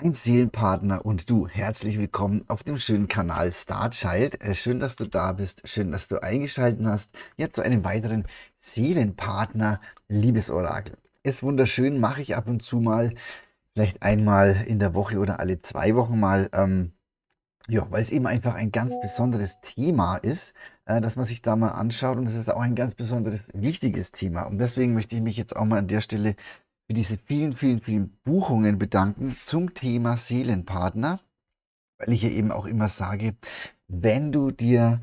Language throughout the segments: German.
Ein Seelenpartner und du, herzlich willkommen auf dem schönen Kanal StarChild. Schön, dass du da bist, schön, dass du eingeschaltet hast. Ja, zu einem weiteren Seelenpartner, Liebesorakel. Ist wunderschön, mache ich ab und zu mal, vielleicht einmal in der Woche oder alle 2 Wochen mal, ja, weil es eben einfach ein ganz besonderes Thema ist, dass man sich da mal anschaut, und es ist auch ein ganz besonderes, wichtiges Thema. Und deswegen möchte ich mich jetzt auch mal an der Stelle für diese vielen Buchungen bedanken zum Thema Seelenpartner, weil ich ja eben auch immer sage, wenn du dir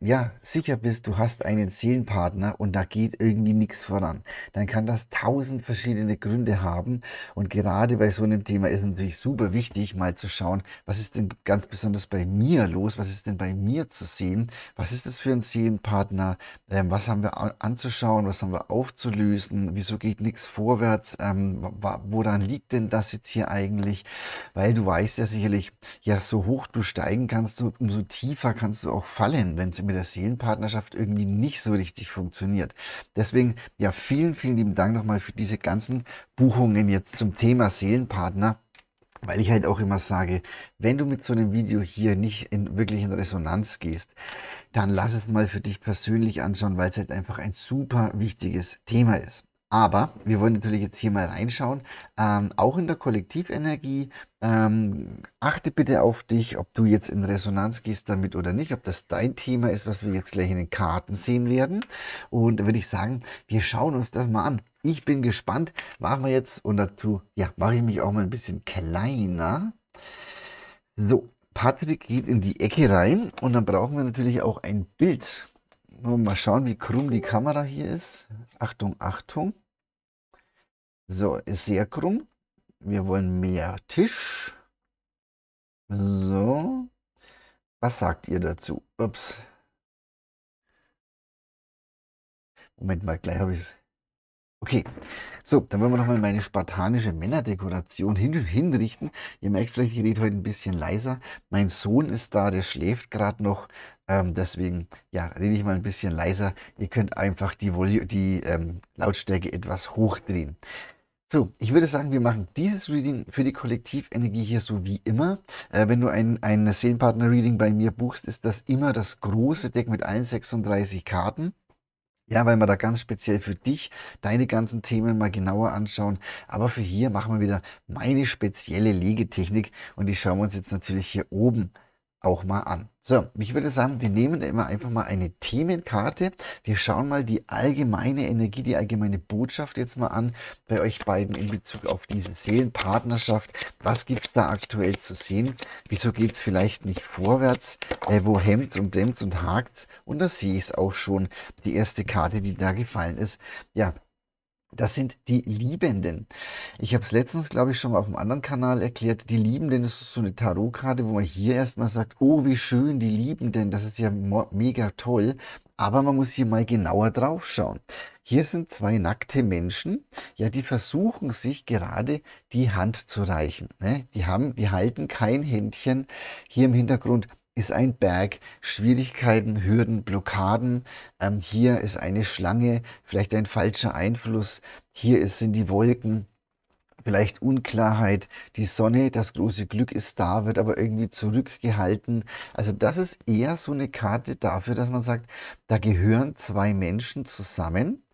ja, sicher bist, du hast einen Seelenpartner und da geht irgendwie nichts voran, dann kann das 1000 verschiedene Gründe haben, und gerade bei so einem Thema ist natürlich super wichtig, mal zu schauen, was ist denn ganz besonders bei mir los, was ist denn bei mir zu sehen, was ist das für ein Seelenpartner, was haben wir anzuschauen, was haben wir aufzulösen, wieso geht nichts vorwärts, woran liegt denn das jetzt hier eigentlich, weil du weißt ja sicherlich, ja, so hoch du steigen kannst, umso tiefer kannst du auch fallen, wenn es mit der Seelenpartnerschaft irgendwie nicht so richtig funktioniert. Deswegen, ja, vielen lieben Dank nochmal für diese ganzen Buchungen jetzt zum Thema Seelenpartner, weil ich halt auch immer sage, wenn du mit so einem Video hier nicht wirklich in Resonanz gehst, dann lass es mal für dich persönlich anschauen, weil es halt einfach ein super wichtiges Thema ist. Aber wir wollen natürlich jetzt hier mal reinschauen, auch in der Kollektivenergie. Achte bitte auf dich, ob du jetzt in Resonanz gehst damit oder nicht, ob das dein Thema ist, was wir jetzt gleich in den Karten sehen werden. Und da würde ich sagen, wir schauen uns das mal an. Ich bin gespannt, machen wir jetzt, und dazu, ja, mache ich mich auch mal ein bisschen kleiner. So, Patrick geht in die Ecke rein, und dann brauchen wir natürlich auch ein Bild. Mal schauen, wie krumm die Kamera hier ist. Achtung, Achtung. So, ist sehr krumm. Wir wollen mehr Tisch. So. Was sagt ihr dazu? Ups. Moment mal, gleich habe ich es. Okay, so, dann wollen wir nochmal meine spartanische Männerdekoration hinrichten. Ihr merkt vielleicht, ich rede heute ein bisschen leiser. Mein Sohn ist da, der schläft gerade noch. Deswegen, ja, rede ich mal ein bisschen leiser. Ihr könnt einfach die Lautstärke etwas hochdrehen. So, ich würde sagen, wir machen dieses Reading für die Kollektivenergie hier so wie immer. Wenn du ein Seelenpartner-Reading bei mir buchst, ist das immer das große Deck mit allen 36 Karten. Ja, weil wir da ganz speziell für dich deine ganzen Themen mal genauer anschauen. Aber für hier machen wir wieder meine spezielle Legetechnik, und die schauen wir uns jetzt natürlich hier oben auch mal an. So, ich würde sagen, wir nehmen immer einfach mal eine Themenkarte. Wir schauen mal die allgemeine Energie, die allgemeine Botschaft jetzt mal an bei euch beiden in Bezug auf diese Seelenpartnerschaft. Was gibt es da aktuell zu sehen? Wieso geht es vielleicht nicht vorwärts? Wo hemmt und bremst und hakt? Und da sehe ich es auch schon, die erste Karte, die da gefallen ist. Ja, das sind die Liebenden. Ich habe es letztens, glaube ich, schon mal auf einem anderen Kanal erklärt. Die Liebenden ist so eine Tarotkarte, wo man hier erstmal sagt, oh, wie schön, die Liebenden, das ist ja mega toll. Aber man muss hier mal genauer drauf schauen. Hier sind zwei nackte Menschen, ja, die versuchen sich gerade die Hand zu reichen. Ne? Die halten kein Händchen. Hier im Hintergrund ist ein Berg, Schwierigkeiten, Hürden, Blockaden. Hier ist eine Schlange, vielleicht ein falscher Einfluss. Hier sind die Wolken, vielleicht Unklarheit. Die Sonne, das große Glück ist da, wird aber irgendwie zurückgehalten. Also das ist eher so eine Karte dafür, dass man sagt, da gehören zwei Menschen zusammen,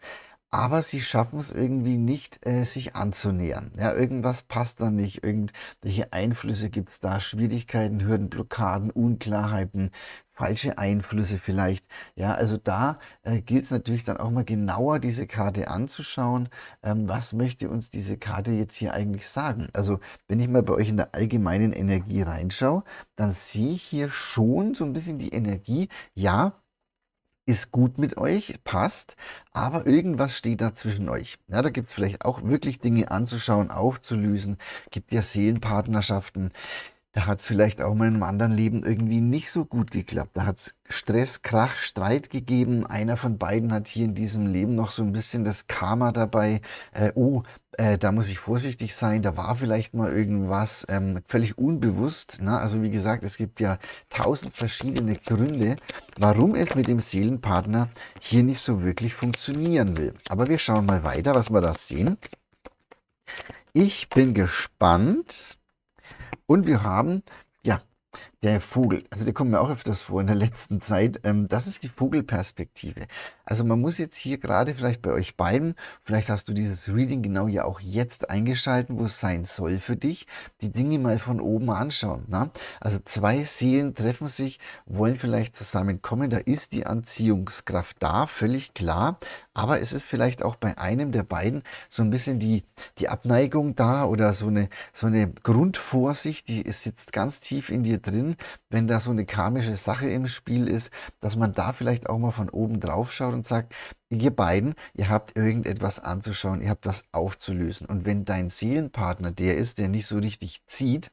aber sie schaffen es irgendwie nicht, sich anzunähern. Ja, irgendwas passt da nicht, irgendwelche Einflüsse gibt es da, Schwierigkeiten, Hürden, Blockaden, Unklarheiten, falsche Einflüsse vielleicht. Ja, also da gilt es natürlich dann auch mal genauer, diese Karte anzuschauen. Was möchte uns diese Karte jetzt hier eigentlich sagen? Also wenn ich mal bei euch in der allgemeinen Energie reinschaue, dann sehe ich hier schon so ein bisschen die Energie, ja, ist gut mit euch, passt, aber irgendwas steht da zwischen euch. Ja, da gibt es vielleicht auch wirklich Dinge anzuschauen, aufzulösen. Gibt ja Seelenpartnerschaften. Da hat es vielleicht auch mal in einem anderen Leben irgendwie nicht so gut geklappt. Da hat es Stress, Krach, Streit gegeben. Einer von beiden hat hier in diesem Leben noch so ein bisschen das Karma dabei. Da muss ich vorsichtig sein, da war vielleicht mal irgendwas völlig unbewusst. Ne? Also wie gesagt, es gibt ja 1000 verschiedene Gründe, warum es mit dem Seelenpartner hier nicht so wirklich funktionieren will. Aber wir schauen mal weiter, was wir da sehen. Ich bin gespannt. Und wir haben, ja, der Vogel, also der kommt mir auch öfters vor in der letzten Zeit, das ist die Vogelperspektive. Also man muss jetzt hier gerade vielleicht bei euch beiden, vielleicht hast du dieses Reading genau ja auch jetzt eingeschalten, wo es sein soll für dich, die Dinge mal von oben anschauen. Na? Also zwei Seelen treffen sich, wollen vielleicht zusammenkommen, da ist die Anziehungskraft da, völlig klar, aber es ist vielleicht auch bei einem der beiden so ein bisschen die Abneigung da oder so eine Grundvorsicht, die sitzt ganz tief in dir drin, wenn da so eine karmische Sache im Spiel ist, dass man da vielleicht auch mal von oben drauf schaut und sagt, ihr beiden, ihr habt irgendetwas anzuschauen, ihr habt was aufzulösen. Und wenn dein Seelenpartner der ist, der nicht so richtig zieht,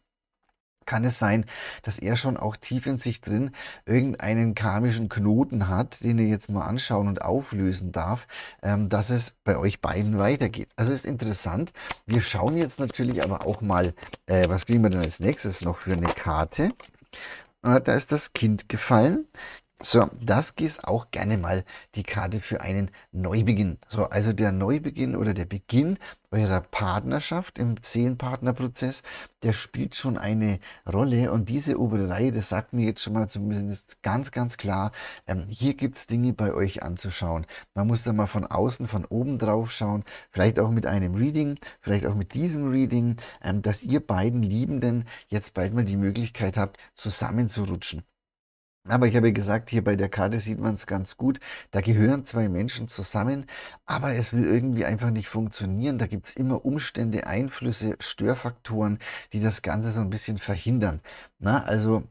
kann es sein, dass er schon auch tief in sich drin irgendeinen karmischen Knoten hat, den er jetzt mal anschauen und auflösen darf, dass es bei euch beiden weitergeht. Also ist interessant. Wir schauen jetzt natürlich aber auch mal, was kriegen wir denn als nächstes noch für eine Karte? Da ist das Kind gefallen. So, das ist auch gerne mal die Karte für einen Neubeginn. So, also der Neubeginn oder der Beginn eurer Partnerschaft im Seelenpartnerprozess, der spielt schon eine Rolle. Und diese obere Reihe, das sagt mir jetzt schon mal zumindest ganz, ganz klar, hier gibt es Dinge bei euch anzuschauen. Man muss da mal von außen, von oben drauf schauen, vielleicht auch mit einem Reading, vielleicht auch mit diesem Reading, dass ihr beiden Liebenden jetzt bald mal die Möglichkeit habt, zusammenzurutschen. Aber ich habe gesagt, hier bei der Karte sieht man es ganz gut, da gehören zwei Menschen zusammen, aber es will irgendwie einfach nicht funktionieren. Da gibt es immer Umstände, Einflüsse, Störfaktoren, die das Ganze so ein bisschen verhindern. Na, also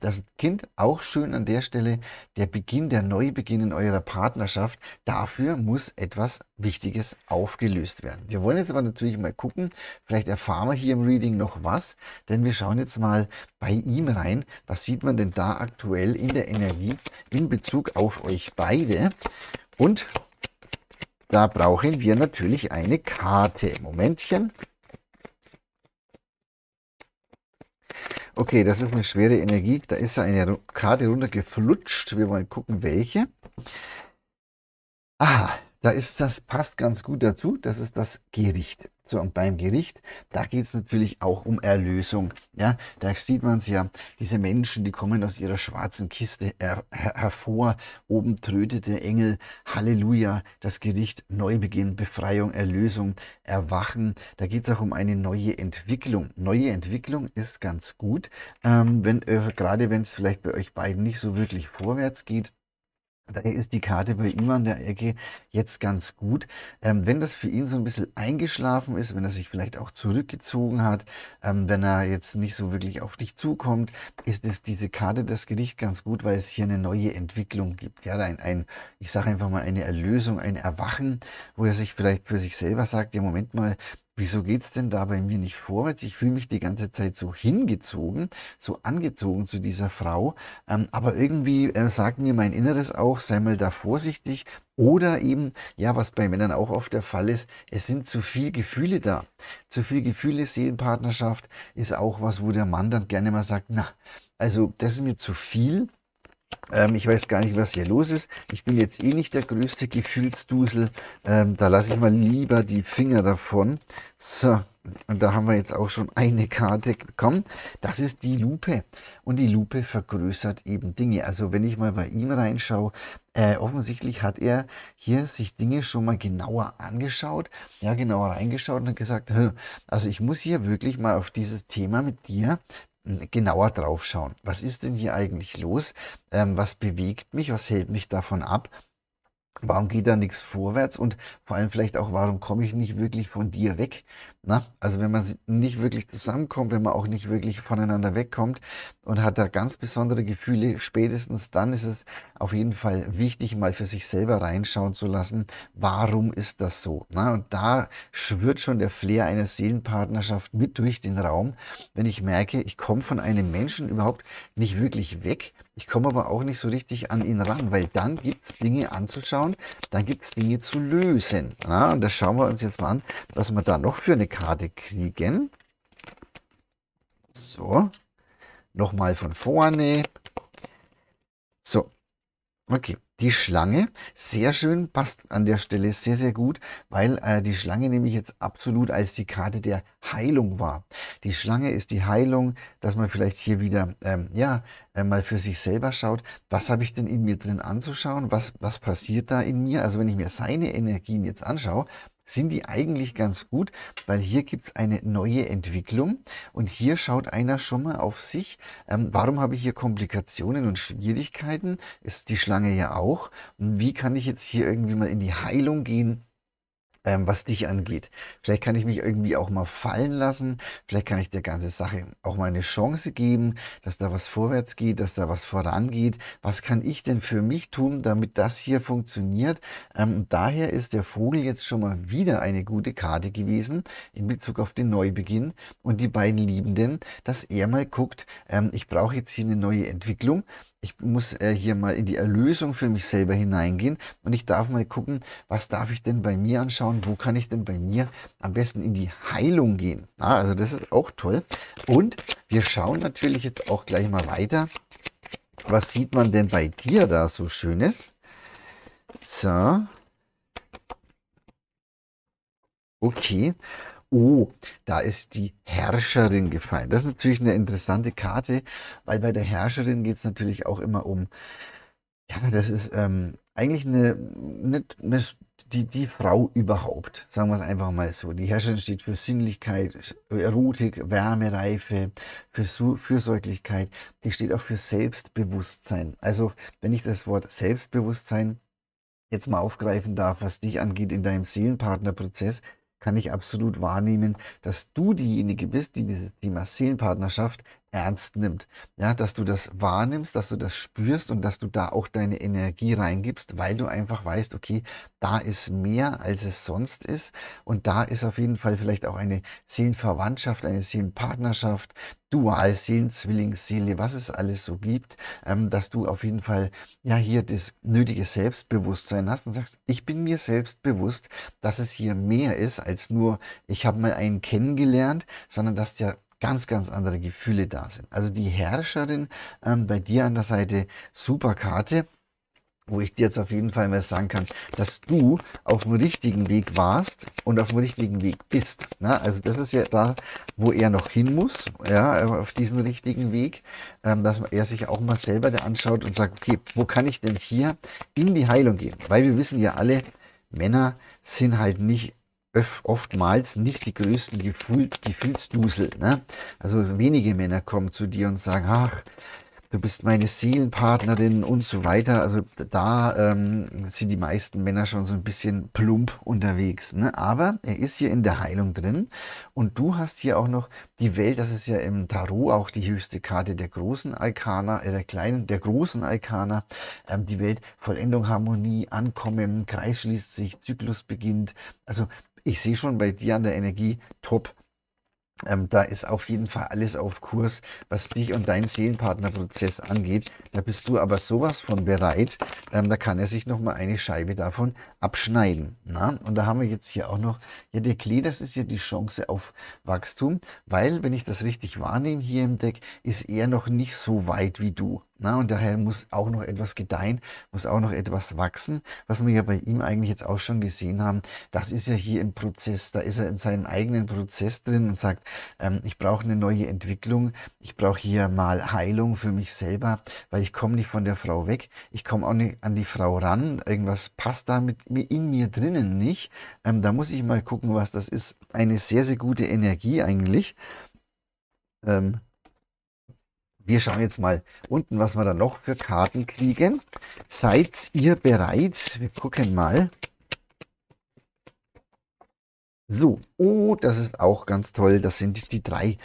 das Kind, auch schön an der Stelle, der Beginn, der Neubeginn in eurer Partnerschaft, dafür muss etwas Wichtiges aufgelöst werden. Wir wollen jetzt aber natürlich mal gucken, vielleicht erfahren wir hier im Reading noch was, denn wir schauen jetzt mal bei ihm rein, was sieht man denn da aktuell in der Energie in Bezug auf euch beide. Und da brauchen wir natürlich eine Karte. Momentchen. Okay, das ist eine schwere Energie. Da ist ja eine Karte runtergeflutscht. Wir wollen gucken, welche. Aha. Da ist das, passt ganz gut dazu, das ist das Gericht. So, und beim Gericht, da geht es natürlich auch um Erlösung. Ja, da sieht man es ja, diese Menschen, die kommen aus ihrer schwarzen Kiste hervor. Oben trötet der Engel, Halleluja, das Gericht, Neubeginn, Befreiung, Erlösung, Erwachen. Da geht es auch um eine neue Entwicklung. Neue Entwicklung ist ganz gut, gerade wenn es vielleicht bei euch beiden nicht so wirklich vorwärts geht. Daher ist die Karte bei ihm an der Ecke jetzt ganz gut. Wenn das für ihn so ein bisschen eingeschlafen ist, wenn er sich vielleicht auch zurückgezogen hat, wenn er jetzt nicht so wirklich auf dich zukommt, ist es diese Karte, das Gericht, ganz gut, weil es hier eine neue Entwicklung gibt. Ja, ich sage einfach mal, eine Erlösung, ein Erwachen, wo er sich vielleicht für sich selber sagt, ja, Moment mal, wieso geht es denn da bei mir nicht vorwärts? Ich fühle mich die ganze Zeit so hingezogen, so angezogen zu dieser Frau. Aber irgendwie sagt mir mein Inneres auch, sei mal da vorsichtig. Oder eben, ja, was bei Männern auch oft der Fall ist, es sind zu viele Gefühle da. Zu viele Gefühle, Seelenpartnerschaft ist auch was, wo der Mann dann gerne mal sagt, na, also das ist mir zu viel. Ich weiß gar nicht, was hier los ist. Ich bin jetzt eh nicht der größte Gefühlsdusel. Da lasse ich mal lieber die Finger davon. So, und da haben wir jetzt auch schon eine Karte bekommen. Das ist die Lupe. Und die Lupe vergrößert eben Dinge. Also wenn ich mal bei ihm reinschaue, offensichtlich hat er hier sich Dinge schon mal genauer angeschaut, ja, genauer reingeschaut und hat gesagt, also ich muss hier wirklich mal auf dieses Thema mit dir genauer drauf schauen. Was ist denn hier eigentlich los? Was bewegt mich? Was hält mich davon ab? Warum geht da nichts vorwärts? Und vor allem vielleicht auch, warum komme ich nicht wirklich von dir weg? Na, also wenn man nicht wirklich zusammenkommt, wenn man auch nicht wirklich voneinander wegkommt und hat da ganz besondere Gefühle, spätestens dann ist es auf jeden Fall wichtig, mal für sich selber reinschauen zu lassen, warum ist das so? Na, und da schwirrt schon der Flair einer Seelenpartnerschaft mit durch den Raum, wenn ich merke, ich komme von einem Menschen überhaupt nicht wirklich weg, ich komme aber auch nicht so richtig an ihn ran, weil dann gibt es Dinge anzuschauen, dann gibt es Dinge zu lösen. Na, und das schauen wir uns jetzt mal an, was wir da noch für eine Karte kriegen. So, nochmal von vorne. So, okay, Die Schlange, sehr schön, passt an der Stelle sehr, sehr gut, weil die Schlange nämlich jetzt absolut als die Karte der Heilung war. Die Schlange ist die Heilung, dass man vielleicht hier wieder mal für sich selber schaut, was habe ich denn in mir drin anzuschauen, was passiert da in mir. Also wenn ich mir seine Energien jetzt anschaue, sind die eigentlich ganz gut, weil hier gibt es eine neue Entwicklung und hier schaut einer schon mal auf sich, warum habe ich hier Komplikationen und Schwierigkeiten, ist die Schlange ja auch, und wie kann ich jetzt hier irgendwie mal in die Heilung gehen, was dich angeht. Vielleicht kann ich mich irgendwie auch mal fallen lassen, vielleicht kann ich der ganzen Sache auch mal eine Chance geben, dass da was vorwärts geht, dass da was vorangeht. Was kann ich denn für mich tun, damit das hier funktioniert? Daher ist der Vogel jetzt schon mal wieder eine gute Karte gewesen in Bezug auf den Neubeginn und die beiden Liebenden, dass er mal guckt, ich brauche jetzt hier eine neue Entwicklung. Ich muss hier mal in die Erlösung für mich selber hineingehen und ich darf mal gucken, was darf ich denn bei mir anschauen, wo kann ich denn bei mir am besten in die Heilung gehen. Also das ist auch toll. Und wir schauen natürlich jetzt auch gleich mal weiter, was sieht man denn bei dir da so Schönes. So. Okay. Oh, da ist die Herrscherin gefallen. Das ist natürlich eine interessante Karte, weil bei der Herrscherin geht es natürlich auch immer um, ja, das ist eigentlich die Frau überhaupt, sagen wir es einfach mal so. Die Herrscherin steht für Sinnlichkeit, Erotik, Wärme, Reife, für Fürsorglichkeit. Die steht auch für Selbstbewusstsein. Also wenn ich das Wort Selbstbewusstsein jetzt mal aufgreifen darf, was dich angeht in deinem Seelenpartnerprozess, kann ich absolut wahrnehmen, dass du diejenige bist, die dieses Thema Seelenpartnerschaft ernst nimmt. Ja, dass du das wahrnimmst, dass du das spürst und dass du da auch deine Energie reingibst, weil du einfach weißt, okay, da ist mehr, als es sonst ist. Und da ist auf jeden Fall vielleicht auch eine Seelenverwandtschaft, eine Seelenpartnerschaft, Dualseelen, Zwillingsseele, was es alles so gibt, dass du auf jeden Fall ja hier das nötige Selbstbewusstsein hast und sagst, ich bin mir selbst bewusst, dass es hier mehr ist, als nur, ich habe mal einen kennengelernt, sondern dass der ganz, ganz andere Gefühle da sind. Also die Herrscherin bei dir an der Seite, super Karte, wo ich dir jetzt auf jeden Fall mal sagen kann, dass du auf dem richtigen Weg warst und auf dem richtigen Weg bist. Na, also das ist ja da, wo er noch hin muss, ja, auf diesen richtigen Weg, dass er sich auch mal selber da anschaut und sagt, okay, wo kann ich denn hier in die Heilung gehen? Weil wir wissen ja alle, Männer sind halt nicht oftmals nicht die größten Gefühlsdusel. Ne? Also wenige Männer kommen zu dir und sagen, ach, du bist meine Seelenpartnerin und so weiter. Also da sind die meisten Männer schon so ein bisschen plump unterwegs. Ne? Aber er ist hier in der Heilung drin. Und du hast hier auch noch die Welt, das ist ja im Tarot auch die höchste Karte der großen Arkana, der großen Arkana. Die Welt, Vollendung, Harmonie, Ankommen, Kreis schließt sich, Zyklus beginnt. Also ich sehe schon bei dir an der Energie, top. Da ist auf jeden Fall alles auf Kurs, was dich und deinen Seelenpartnerprozess angeht. Da bist du aber sowas von bereit, da kann er sich nochmal eine Scheibe davon abschneiden. Na? Und da haben wir jetzt hier auch noch, ja, der Klee, das ist ja die Chance auf Wachstum, weil, wenn ich das richtig wahrnehme hier im Deck, ist er noch nicht so weit wie du. Na, und daher muss auch noch etwas gedeihen, muss auch noch etwas wachsen, was wir ja bei ihm eigentlich jetzt auch schon gesehen haben. Das ist ja hier im Prozess, da ist er in seinem eigenen Prozess drin und sagt, ich brauche eine neue Entwicklung, ich brauche hier mal Heilung für mich selber, weil ich komme nicht von der Frau weg, ich komme auch nicht an die Frau ran, irgendwas passt da in mir drinnen nicht. Da muss ich mal gucken, was das ist. Eine sehr, sehr gute Energie eigentlich. Wir schauen jetzt mal unten, was wir da noch für Karten kriegen. Seid ihr bereit? Wir gucken mal. So, oh, das ist auch ganz toll. Das sind die drei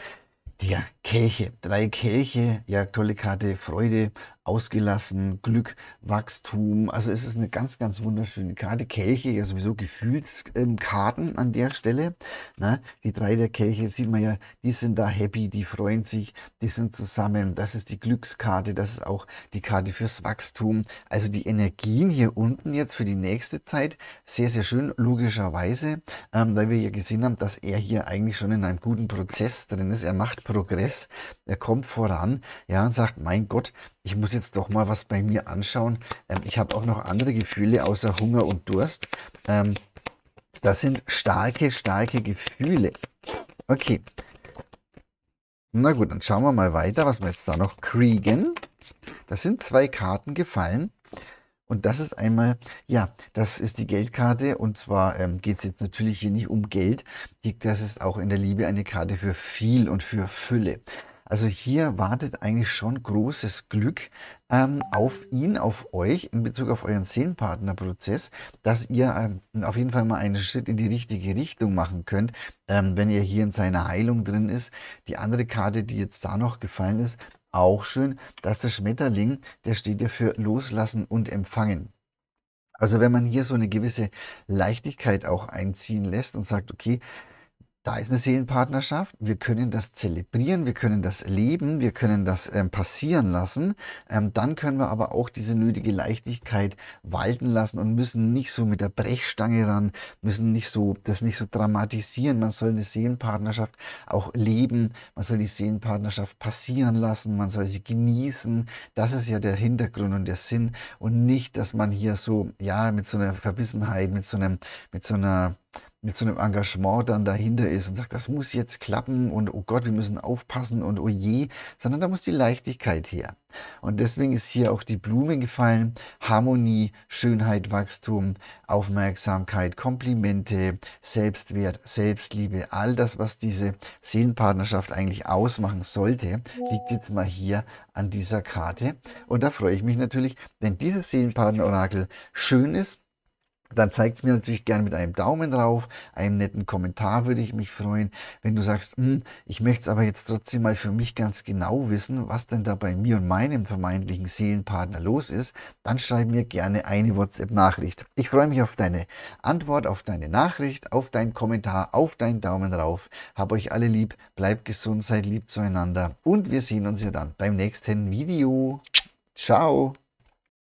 der Kelche. Drei Kelche, ja, tolle Karte, Freude, ausgelassen, Glück, Wachstum. Also es ist eine ganz, ganz wunderschöne Karte. Kelche, ja sowieso Gefühlskarten an der Stelle. Na, die drei der Kelche, sieht man ja, die sind da happy, die freuen sich, die sind zusammen. Das ist die Glückskarte, das ist auch die Karte fürs Wachstum. Also die Energien hier unten jetzt für die nächste Zeit, sehr, sehr schön, logischerweise, weil wir ja gesehen haben, dass er hier eigentlich schon in einem guten Prozess drin ist. Er macht Progress, er kommt voran, ja, und sagt, mein Gott, ich muss jetzt doch mal was bei mir anschauen. Ich habe auch noch andere Gefühle außer Hunger und Durst. Das sind starke, starke Gefühle. Okay. Na gut, dann schauen wir mal weiter, was wir jetzt da noch kriegen. Das sind zwei Karten gefallen. Und das ist einmal, ja, das ist die Geldkarte. Und zwar geht es jetzt natürlich hier nicht um Geld. Das ist auch in der Liebe eine Karte für viel und für Fülle. Also hier wartet eigentlich schon großes Glück auf ihn, auf euch, in Bezug auf euren Seelenpartnerprozess, dass ihr auf jeden Fall mal einen Schritt in die richtige Richtung machen könnt, wenn ihr hier in seiner Heilung drin ist. Die andere Karte, die jetzt da noch gefallen ist, auch schön, dass der Schmetterling, der steht ja für Loslassen und Empfangen. Also wenn man hier so eine gewisse Leichtigkeit auch einziehen lässt und sagt, okay, da ist eine Seelenpartnerschaft, wir können das zelebrieren, wir können das leben, wir können das passieren lassen, dann können wir aber auch diese nötige Leichtigkeit walten lassen und müssen nicht so mit der Brechstange ran, müssen nicht so, das nicht so dramatisieren. Man soll eine Seelenpartnerschaft auch leben, man soll die Seelenpartnerschaft passieren lassen, man soll sie genießen. Das ist ja der Hintergrund und der Sinn und nicht, dass man hier so, ja, mit so einer Verbissenheit, mit so einem Engagement dann dahinter ist und sagt, das muss jetzt klappen und oh Gott, wir müssen aufpassen und oh je, sondern da muss die Leichtigkeit her. Und deswegen ist hier auch die Blume gefallen, Harmonie, Schönheit, Wachstum, Aufmerksamkeit, Komplimente, Selbstwert, Selbstliebe, all das, was diese Seelenpartnerschaft eigentlich ausmachen sollte, liegt jetzt mal hier an dieser Karte. Und da freue ich mich natürlich, wenn dieses Seelenpartner-Orakel schön ist, dann zeigt es mir natürlich gerne mit einem Daumen drauf, einem netten Kommentar würde ich mich freuen. Wenn du sagst, ich möchte es aber jetzt trotzdem mal für mich ganz genau wissen, was denn da bei mir und meinem vermeintlichen Seelenpartner los ist, dann schreib mir gerne eine WhatsApp-Nachricht. Ich freue mich auf deine Antwort, auf deine Nachricht, auf deinen Kommentar, auf deinen Daumen drauf. Hab euch alle lieb, bleibt gesund, seid lieb zueinander und wir sehen uns ja dann beim nächsten Video. Ciao!